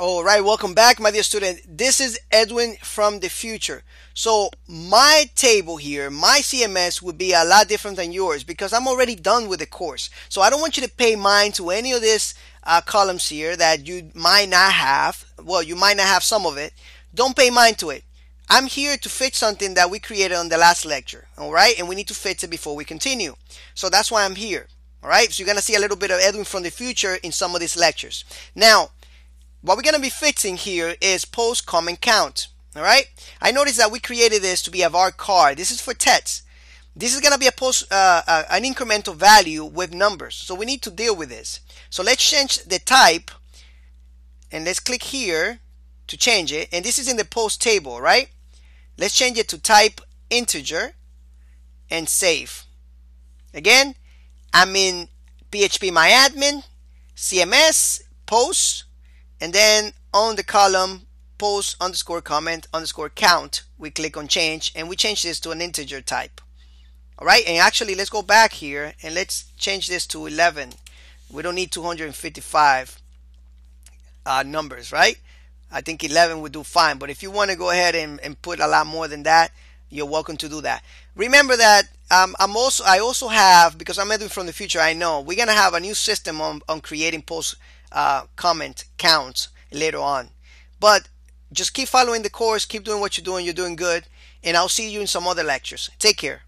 All right, welcome back, my dear student. This is Edwin from the future. So my table here, my CMS would be a lot different than yours because I'm already done with the course. So I don't want you to pay mind to any of this columns here that you might not have. Well, you might not have some of it. Don't pay mind to it. I'm here to fix something that we created on the last lecture. All right, and we need to fix it before we continue. So that's why I'm here. All right, so you're going to see a little bit of Edwin from the future in some of these lectures. Now, what we're going to be fixing here is post comment count. All right. I noticed that we created this to be a var card. This is for text. This is going to be a post an incremental value with numbers. So we need to deal with this. So let's change the type, and let's click here to change it. And this is in the post table, right? Let's change it to type integer, and save. Again, I'm in phpMyAdmin, CMS, post. And then on the column post underscore comment underscore count, we click on change, and we change this to an integer type. All right. And actually, let's go back here and let's change this to 11. We don't need 255 numbers, right? I think 11 would do fine. But if you want to go ahead and put a lot more than that, you're welcome to do that. Remember that I also have, because I'm Edwin from the future, I know we're going to have a new system on creating post comment counts later on, but just keep following the course, keep doing what you're doing good, and I'll see you in some other lectures. Take care.